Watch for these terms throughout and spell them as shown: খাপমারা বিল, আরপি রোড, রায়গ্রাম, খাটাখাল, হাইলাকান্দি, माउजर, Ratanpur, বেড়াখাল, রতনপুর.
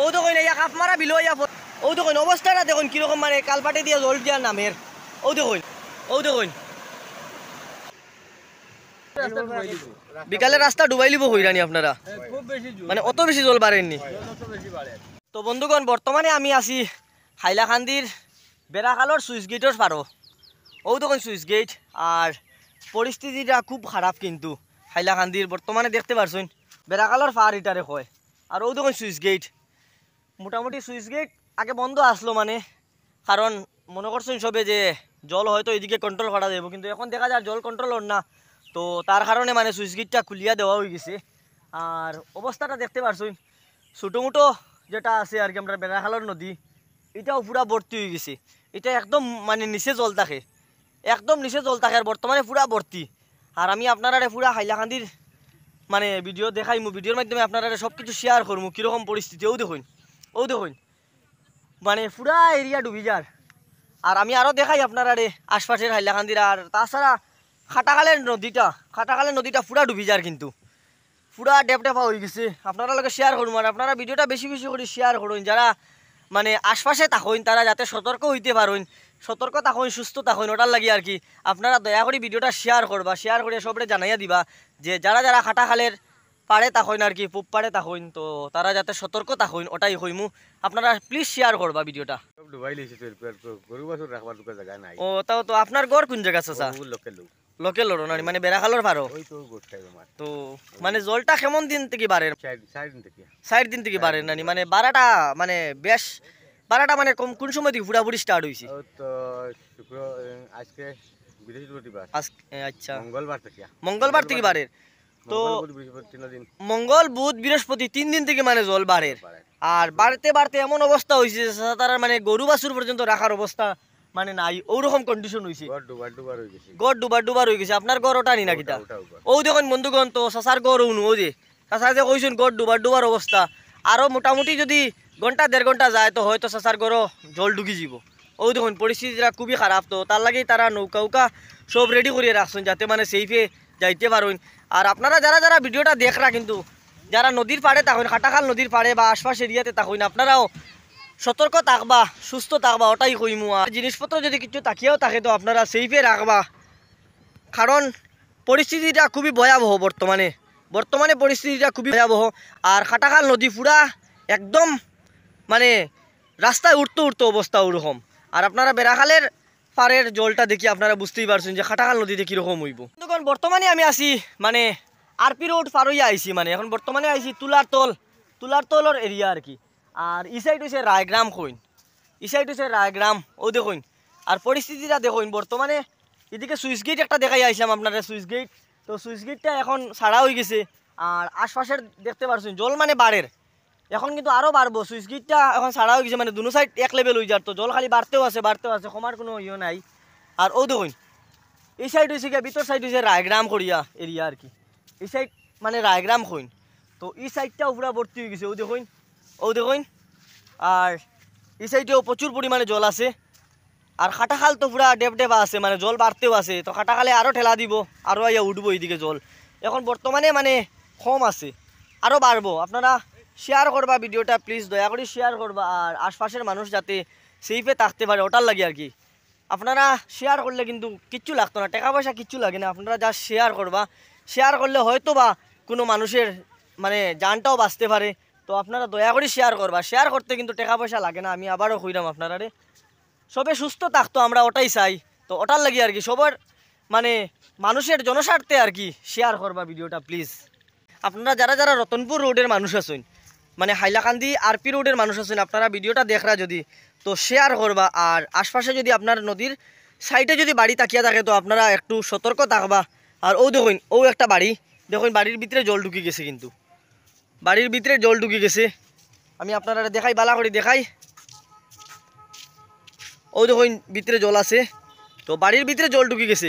ओ तो कहीं काफ मारा बिलो ओ तो कहीं अवस्था देखो कम मारे कलपाटे दिया जल दिया नामेर ओ तो বিকালে রাস্তা ডুবাই লিব হইরানি আপনারা খুব বেশি জল মানে অত বেশি জল বাড়েনি অত বেশি বাড়ে। তো বন্ধুগণ বর্তমানে আমি আছি হাইলাকান্দির বেড়াখালর সুইচ গেটের পারো ও তখন সুইচ গেট আর পরিস্থিতিটা খুব খারাপ কিন্তু হাইলাকান্দির বর্তমানে দেখতে পারছেন বেড়াখালর ফার ইটারে হয় আর ও তখন সুইচ গেট মোটামুটি সুইচ গেট আগে বন্ধ আসলো মানে কারণ মনে করছেন সবে যে জল হয়তো এদিকে কন্ট্রোল করা যাবে কিন্তু এখন দেখা যায় জল কন্ট্রোল না তো তার কারণে মানে সুইচ গেটটা খুলিয়া দেওয়া হয়ে গেছে আর অবস্থাটা দেখতে পারছুন ছোটোমোটো যেটা আছে আর কি আমরা বেড়াখালর নদী এটাও পুরা ভর্তি হয়ে গেছে এটা একদম মানে নিচে জল থাকে একদম নিচে জল থাকে আর বর্তমানে পুরা ভর্তি আর আমি আপনারা পুরা হাইলাকান্দির মানে ভিডিও দেখাইমু ভিডিওর মাধ্যমে আপনারা সব কিছু শেয়ার করবো কীরকম পরিস্থিতি ও দেখুন মানে পুরা এরিয়া ডুবি যার আর আমি আরও দেখাই আপনারা আশপাশের হাইলাকান্দির আর তাছাড়া খাটাকালের নদীটা পুরা ডুবি যার কিন্তু পুরা ডেপডেপা হয়ে গেছে আপনারা লোকে শেয়ার করুন আর আপনারা ভিডিওটা বেশি বেশি করে শেয়ার করুন যারা মানে আশপাশে থাকুন তারা যাতে সতর্ক হইতে পারেন সতর্ক থাকুন সুস্থ থাকুন ওটার লাগে আর কি আপনারা দয়া করে ভিডিওটা শেয়ার করবা শেয়ার করে সবরে জানাইয়া দিবা যে যারা যারা খাটাকালের পাড়ে থাকুন আর কি পুব পাড়ে থাকুন তো তারা যাতে সতর্ক থাকুন ওটাই হইমু আপনারা প্লিজ শেয়ার করবা ভিডিওটা ও তাও তো আপনার ঘর কোন জায়গা চাচা লোকে লড়ো না মানে বেড়াখালর পারো তো মানে জলটা কেমন দিন থেকে বাড়ে 4 দিন থেকে বাড়ে না মানে বারাটা মানে বেশ বারাটা মানে কম কোন সময় থেকে পুরাপুরি স্টার্ট হয়েছে আচ্ছা মঙ্গলবার থেকে বাড়ে তো মঙ্গল বুধ বৃহস্পতি 3 দিন থেকে মানে জল বাড়ে আর বাড়তে বাড়তে এমন অবস্থা হয়েছে তারা মানে গরু বাছুর পর্যন্ত রাখার অবস্থা মানে নাই ওরকম কন্ডিশন হয়েছে গড় ডুবার হয়ে গেছে আপনার গড় ওটা নি নাকি ও দেখুন বন্ধুগণ তো চাচার গড় উনু ও যে চাচা যে কইছেন গড় ডুবার অবস্থা আরও মোটামুটি যদি ঘন্টা 1.5 ঘন্টা যায় তো হয়তো চাচার গড়ও জল ঢুকি যাব ও দেখুন পরিস্থিতিটা খুবই খারাপ তো তার লাগেই তারা নৌকা সব রেডি করিয়ে রাখছেন যাতে মানে সেইফে যাইতে পারেন আর আপনারা যারা যারা ভিডিওটা দেখরা কিন্তু যারা নদীর পাড়ে থাকুন খাটাখাল নদীর পাড়ে বা আশপাশ এরিয়াতে থাকুন আপনারাও সতর্ক থাকবা সুস্থ থাকবা ওটাই কইমু আর জিনিসপত্র যদি কিছু তাকিয়েও থাকে তো আপনারা সেইফে রাখবা কারণ পরিস্থিতিটা খুবই ভয়াবহ বর্তমানে পরিস্থিতিটা খুবই ভয়াবহ আর খাটাখাল নদী পুরা একদম মানে রাস্তায় উঠতে অবস্থা ওরকম আর আপনারা বেড়াখালের পাড়ের জলটা দেখি আপনারা বুঝতেই পারছেন যে খাটাখাল নদীতে কীরকম হইব। এখন বর্তমানে আমি আছি মানে আরপি রোড পার হইয়া আইছি মানে এখন বর্তমানে আইছি তুলার তলের এরিয়া আর কি আর ই সাইড হচ্ছে রায়গ্রাম কইন ই সাইড হচ্ছে রায়গ্রাম ও দেখুন আর পরিস্থিতিটা দেখুন বর্তমানে এদিকে সুইচ গেট একটা দেখাই আসলাম আপনারা সুইচ গেট তো সুইচ গেটটা এখন ছাড়া হয়ে গেছে আর আশপাশের দেখতে পারছেন জল মানে বাড়ের এখন কিন্তু আরও বাড়বো সুইচ গেটটা এখন ছাড়া হয়ে গেছে মানে দুনো সাইড এক লেভেল হয়ে যার তো জল খালি বাড়তেও আছে কমার কোনো ইয়ে নাই আর ও দেখুন এই সাইড হয়েছে গিয়ে ভিতর সাইড হয়েছে রায়গ্রাম করিয়া এরিয়া আর কি এই সাইড মানে রায়গ্রাম কইন তো এই সাইডটাও পুরা ভর্তি হয়ে গেছে ও দেখুন আর এই সাইডেও প্রচুর পরিমাণে জল আছে আর খাটাখাল তো পুরা ডেপডেপা আছে মানে জল বাড়তেও আছে তো খাটাখালে আরও ঠেলা দিব আরও ইয়া উঠবো এইদিকে জল এখন বর্তমানে মানে কম আছে আরও বাড়বো আপনারা শেয়ার করবা ভিডিওটা প্লিজ দয়া করে শেয়ার করবা আর আশপাশের মানুষ যাতে সেইফে থাকতে পারে ওটার লাগে আর কি আপনারা শেয়ার করলে কিন্তু কিচ্ছু লাগতো না টাকা পয়সা কিচ্ছু লাগে না আপনারা যা শেয়ার করবা শেয়ার করলে হয়তো বা কোনো মানুষের মানে জানটাও বাঁচতে পারে তো আপনারা দয়া করে শেয়ার করবা শেয়ার করতে কিন্তু টাকা পয়সা লাগে না আমি আবারও কইলাম আপনারা সবে সুস্থ থাকতো আমরা ওটাই চাই তো ওটার লাগে আর কি সবার মানে মানুষের জনস্বার্থে আর কি শেয়ার করবা ভিডিওটা প্লিজ আপনারা যারা যারা রতনপুর রোডের মানুষ আছেন মানে হাইলাকান্দি আরপি রোডের মানুষ আছেন আপনারা ভিডিওটা দেখরা যদি তো শেয়ার করবা আর আশপাশে যদি আপনার নদীর সাইডে যদি বাড়ি তাকিয়া থাকে তো আপনারা একটু সতর্ক থাকবা আর ও দেখুন ও একটা বাড়ি দেখুন বাড়ির ভিতরে জল ঢুকে গেছে কিন্তু বাড়ির ভিতরে জল ঢুকে গেছে আমি আপনারা দেখাই বালা করে দেখাই ও দেখুন ভিতরে জল আছে তো বাড়ির ভিতরে জল ঢুকে গেছে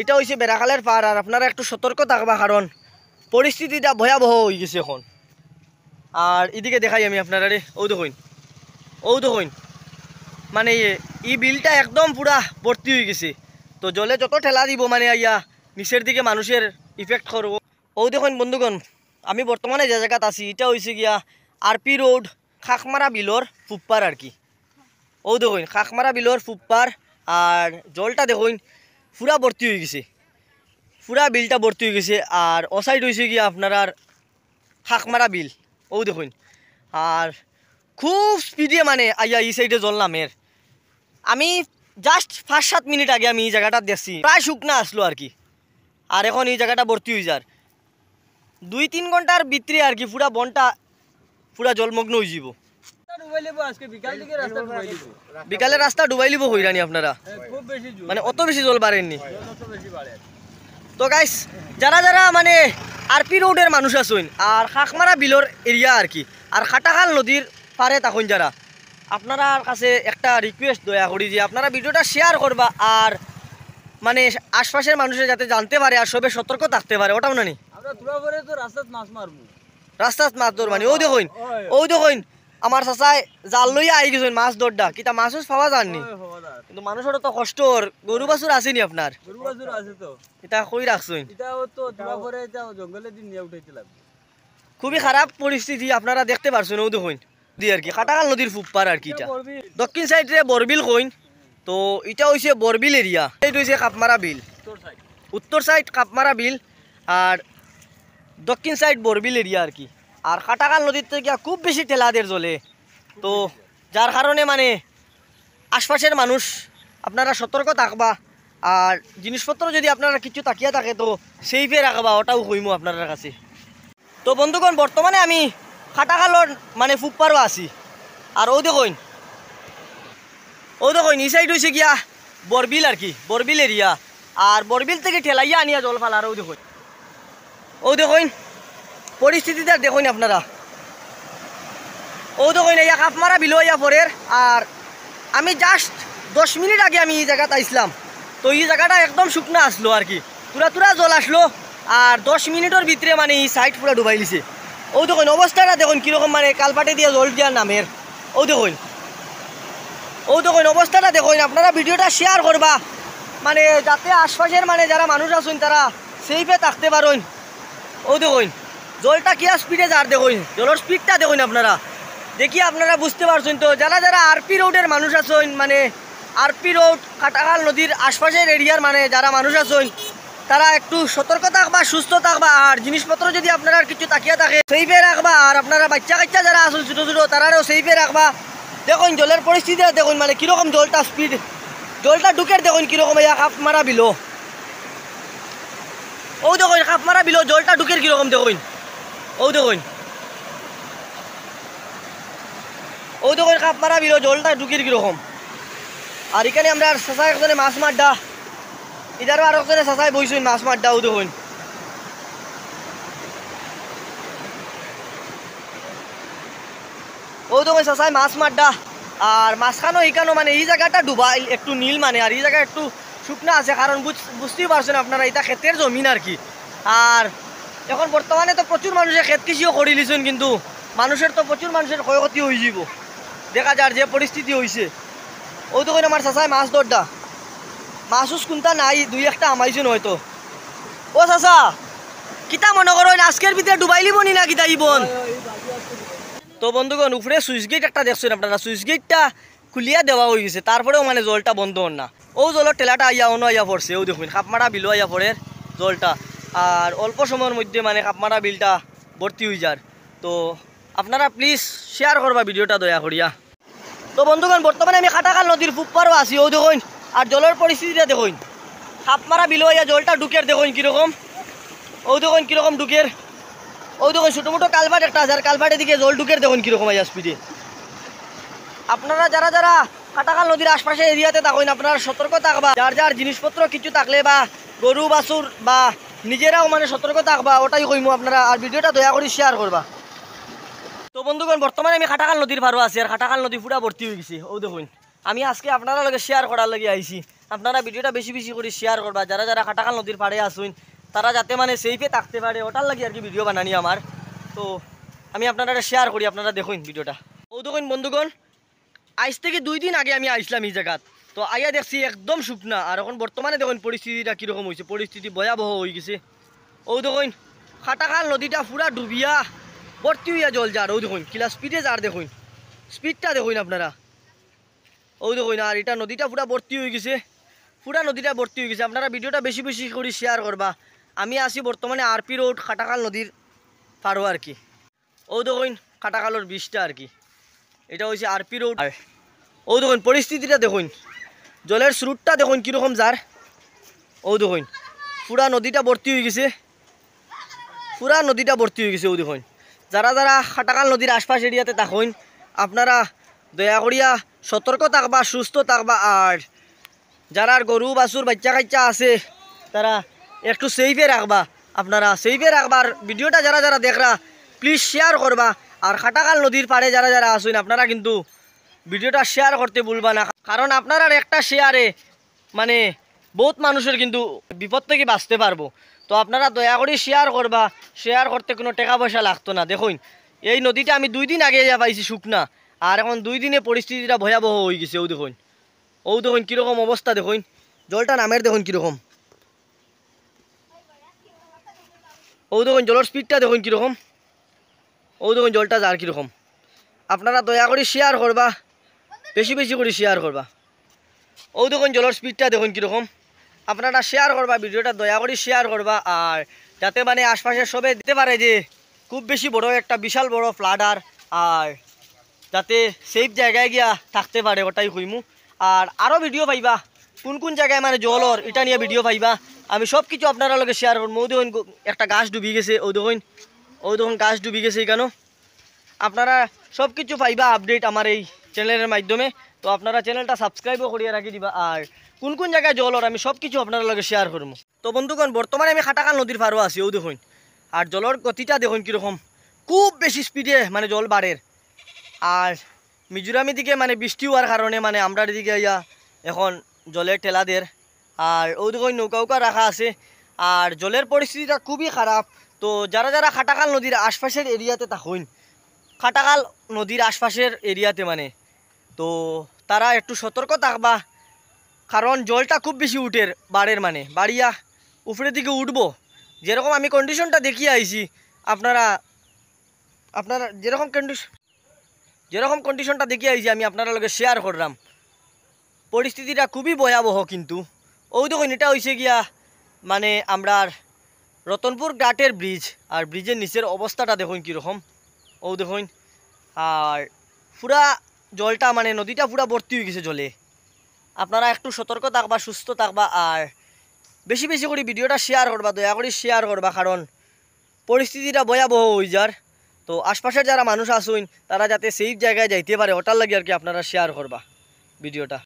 এটা হয়েছে বেড়াখালের পাড় আর আপনারা একটু সতর্ক থাকবা কারণ পরিস্থিতিটা ভয়াবহ হয়ে গেছে এখন আর এদিকে দেখাই আমি আপনারা ও দেখুন মানে এই বিলটা একদম পুরা ভর্তি হয়ে গেছে তো জলে যত ঠেলা দিব মানে ইয়া নিচের দিকে মানুষের ইফেক্ট করব ও দেখুন বন্ধুগণ আমি বর্তমানে যে জায়গাতে আছি এটা হয়েছে গিয়া আরপি রোড खाखमारा बिलोर फुप्पार और कि ओ देखो खाखमारा बिलोर फुप्पार और जलटा देखो पूरा भर्ती हो गए पूरा बिलटा भर्ती हो गए और ओसाइड हो गया अपनार खाखमारा बिल ओ देखो और खूब स्पीडे माने आइया इस साइडे जल नामेर आमी जस्ट 5-7 मिनट आगे आमी जगहटा देखी प्राय शुकना आसलो और कि और एखन ई जगहटा भर्ती हो जार 2-3 घंटार भितरे और कि पूरा बनटा पूरा जलमग्न हो जाइबो बिकाले रास्ता डुबाई लिबो होइरानी आपनारा माने अत बेशी जल बाड़ेननी तो गाइस जरा जरा माने आरपी रोडर मानुष आछेन और खाखमारा बिलोर एरिया और कि और खाटाखाल नदीर पारे तखन जरा अपनारा कासे एकटा रिक्वेस्ट दया करी जे अपनारा भिडियोटा शेयर करबा और माने आशपाशेर मानुषे जाते जानते पारे और सबे सतर्क थाकते पारे ओटाओ नानी आमरा तुरा परे तो रास्तात माछ मारबो रास्तात माछ धर माने ओ देखोइन आमार चाचाय जाल लइया आइ गेछेन माछ धरदा किता माछुस पावा जाननी किन्तु मानुषेर तो कष्ट और गरु बाछुर आछे नि आपनार गरु बाछुर आछे तो इता कइ राखछेन इता तो तुरा परे जाओ जंगले दिन निया उठाइते लागबो खूबी खराब परिस्थिति आपनारा देखते पारछेन ओ देखोइन खाटाखाल नदीर फुप्पार और कि दक्षिण साइडे बरबिल कईन तो इटा होइछे बरबिल एरिया खापमारा बिल उत्तर साइड खापमारा बिल और दक्षिण साइड बरबिल एरिया और कि खाटाखाल नदी थेके खूब बेशी ठेलादेर जले तो जार कारणे माने आशपाशेर मानुष आपनारा सतर्क थाकबा और जिनिसपत्र यदि आपनारा किछु ताकिया थाके तो सेफे राखबा ओटाओ कइमो आपनारा काछे तो बंधुगण बर्तमाने आमी खाटाखाल माने फुप्पारो आसी और ओ देखोइन साइड होइछे गिया बरबिल और कि बरबिल एरिया और बरबिल थेके ठेलाइया आनिया जल फालार ओ देखोइन परिस्थितिटा देखोइन आपनारा ओ देखोइन या खापमारा बिलोइया परेर और आमी जस्ट 10 मिनट आगे आमी ई जगहटा आइसलाम तो ई जगहटा एकदम शुकना आसलो और कि तुरा तुरा जल आसलो और 10 मिनिटर भितरे माने ई साइड पूरा डुबाई लिछे ओ देखो अवस्था देखो कीरकम माने कलपाटे दिया जल दिया नामेर ओ देखो अवस्था देखो अपनारा भिडियोटा शेयर करबा माने जाते आशपाशेर माने जरा मानुष आछेन तारा सेफे थाकते पारेन ओ देखो जलटा क्या स्पीडे जार देखो जलर स्पीडटा देखो अपनारा देखिए अपनारा बुझते पारछेन तो जरा जरा आरपी रोडर मानुष आछेन माने आरपी रोड खाटाखाल नदीर आशपाशेर एरियार माने जरा मानुष आछेन तारा एकटू सतर्क थाकबा सुस्थ थाकबा और जिनिसपत्र यदि आपनारा किछु ताकिया थाके सेफे राखबा और आपनारा बाच्चा काच्चा जारा आछेन छोटो छोटो तारारो सेफे राखबा देखुन जलेर परिस्थिति देखुन माने किरकम जलटा स्पीड जलटा ढुकेर देखुन किरकम या खापमारा बिलो ओ देखुन खापमारा बिलो जलटा ढुकेर किरकम देखुन ओ देखुन खापमारा बिलो जलटा ढुकेर किरकम और एखाने आमरा सासा एकजने माछ मारदा इधर और सचाई बस माछ मार दाओ देखो ओ देखो सचाई माछ मार दा और माछखानो इकानो माने जगहटा डुबा एकटू नील माने और जगह एकटू शुकना आछे कारण बुझते ही पारछेन आपनारा इटा खेतेर जमीन और कि एखन बर्तमाने तो प्रचुर मानुषे खेत कृषिओ करे लिछेन किन्तु मानुषेर तो प्रचुर मानुषेर क्षयक्षति हई जाइबो देखा जार जे परिस्थिति हईछे ओ देखो आमार सचाई माछ धरदा मासूस कुंता नाई दुई एकटा आमाइछेन हयतो ओ चाचा किता मने करेन आजकेर भितरे डुबाइलिब नि ना किता इबन तो बंधुगण उपरे सुइच गेट एकटा देखछेन आपनारा सुइच गेटटा खुलिया देवा हई गेछे तारपरेओ माने जलटा बन्ध हन ना ओ जलर ठेलाटा आइयाओनो आइया पड़छे ओ देखुन खापमारा बिलो आइया पड़ेर जलटा और अल्प समयेर मध्ये माने खापमारा बिलटा भर्ती हई जार तो आपनारा प्लिज शेयर करबा भिडियोटा दया करिया तो बंधुगण बर्तमाने आमि खाटाखाल नदीर फुप्पारो आछि ओ देखुन और जलर परिस्थिति देखो खापमारा बिलो या जलटा ढुकेर देखो कीरकम ओ देखो कीरकम ढुकेर ओ देखो छोटो मोटो कलबाट एक आर कलपाटे दिखे जल ढुकेर देखो कीरकम आइया स्पीडे अपनारा जरा जरा खाटाखाल नदीर आशपाशे एरियाते थाकेन अपनारा सतर्क थाकबा जार जार जिनिसपत्र किछु थाकले बा गरु बाछुर बा निजेराओ माने सतर्क थाकबा ओटाई कइमो आपनारा आर भिडियोटा दया करे शेयर करबा तो बंधुगण बर्तमाने आमि खाटाखाल नदीर पारो आछि आर खाटाखाल नदी पूरा भर्ती हई गेछे ओ देखो आमी आज के आपनारा लगे शेयर करार लगे आईसी आपनारा भिडियोटा बेशी बेशी करे शेयर करबा जरा जरा खाटाखाल नदीर पाड़े आसुन तारा जाते माने सेफे थाकते पारे ओटार लगे आर कि भिडियो बनानी आमार तो आमी आपनारा शेयर करी आपनारा देखुन भिडियोटा ओ देखुन बंधुगण आज थेके 2 दिन आगे आमी आइसलाम ई जायगात तो आइया देखछि एकदम शुकना और एखन बर्तमाने देखुन परिस्थितिटा कि रकम हइछे परिस्थिति भयाबह हई गेछे ओ देखुन खाटाखाल नदीटा पूरा डुबिया भर्ती हइया जल जार ओ देखुन किला स्पीडे जार देखुन स्पीडा देखो ना अपनारा ओ देखो ना इटा नदीटा पूरा भर्ती हो गए पूरा नदीटा भर्ती हो गए। अपनारा भिडियो बेसि बेसि कर शेयर करवा। आमी आसी बर्तमाने आरपी रोड खाटाकाल नदीर पारो आर कि ओ देखो खाटाकालोर बीचटा आर कि एटा होइछे आरपी रोड। ओ देखो परिस्थितिटा देखो जलेर स्रोतटा देखो कि रकम जार। ओ देखो पूरा नदीटा भर्ती हो गए पूरा नदीटा भर्ती हो गए। ओ देखो जरा जरा खाटाकाल नदीर आशपाश एरियाते थाकेन आपनारा दया करिया सतर्क थाकबा सुस्थ थाकबा। आर जारा गरु बाछुर बाच्चा काच्चा आछे तारा एकटू सेफे रखबा। अपनारा सेफे रखबार भिडियोटा जरा जरा देख रहा प्लिज शेयर करवा। और खाटाकाल नदीर पारे जरा जरा आसुन अपनारा किन्तु भिडियोटा शेयर करते भूलबा ना, कारण अपनारा एकटा शेयारे माने बहुत मानुषेर किन्तु विपद थेके बाँचते पारबो। तो अपनारा दया करि शेयर करवा। शेयर करते कोनो टाका पयसा लागतो ना। देखुन एई नदीटा आमी 2 दिन आगे जा पाइछि शुकना और एखन 2 दिने परिस्थितिटा भयाबह हये गेछे। ओ देखुन कि रकम अवस्था देखुन जलटा नामेर देखुन कि रकम। ओ देखो जलर स्पीडा देखो कम। ओ देखो जलटा जार कम। अपनारा दया कर शेयर करवा बेसि बेसि कर शेयर करवा। ओ देखो जलर स्पीडा देखो कम। अपनारा शेयर करवा भिडियो दया कर शेयर करवा। और जाते मैंने आशपाशे सबे दीते पारे जे खूब बेसि बड़ो एक विशाल बड़ो फ्लाड और जाते सेफ जगह गया थकते परे ओटाई कईमु। और आरो भिडियो पाइबा कौन कौन जगह मैं जलर इटा नहीं भिडियो पाइबा आमी सब किछु आपनारा लगे शेयर करबो। ओ देखो एक गाछ डुबी गेछे। ओ देखो गाछ डुबी गेछे केन। आपनारा सब किछु पाइबा आपडेट आमार एई चैनलेर माध्यमे। तो आपनारा चैनलटा सबस्क्राइबो करिया राखि दिबा। आर कोन कोन जगह जलर आमी सब किछु आपनारा लगे शेयर करबो। तो बंधुगण बर्तमाने आमी खाटाकाल नदीर पारो आछि। ओ देखो आर जलर गतिटा देखुन कि रकम खूब बेसि स्पीडे माने जल बाड़ेर। आर मिजोराम दिके माने बृष्टि होवार कारणे माने आमरा दिके आइया एखन जलेर ठेला देर। और ओ देखो नौका रखा आछे और जलेर परिस्थिति खूब ही खराब। तो जरा जरा खाटाकाल नदीर आशपाशेर एरियाते थाकेन खाटाकाल नदीर आशपाशेर एरियाते माने तो तारा एकटू सतर्क थाकबा, कारण जलटा खूब बेशी उठेर बाड़ेर माने बाड़िया उपरेर दिके उठबो। जे रकम आमी कन्डिशनटा देखि आइछि आपनारा आपनारा जे रकम कन्डिशनटा देखि आइछि आमी आपनारा लगे शेयर करलाम। परिस्थितिटा खूबई भयाबह किन्तु। ओ देखो इटा होइछे गिया माने आमरार रतनपुर घाटेर ब्रिज और ब्रिजेर नीचेर अवस्थाटा देखुन कि रकम। ओ देखुन आर पूरा जलटा माने नदीटा पूरा भर्ती हो गेछे जले। आपनारा एकटू सतर्क थाकबा सुस्थ थाकबा। आर बेसि बेसि करे भिडियोटा शेयर करबा दया करे शेयर करबा, कारण परिस्थितिटा भयाबह हई जार। तो आशपाशेर जारा मानुष आछेन तारा जाते सेफ जगह जाइते पारे ओटार लागि आर कि आपनारा शेयर करबा भिडियोटा।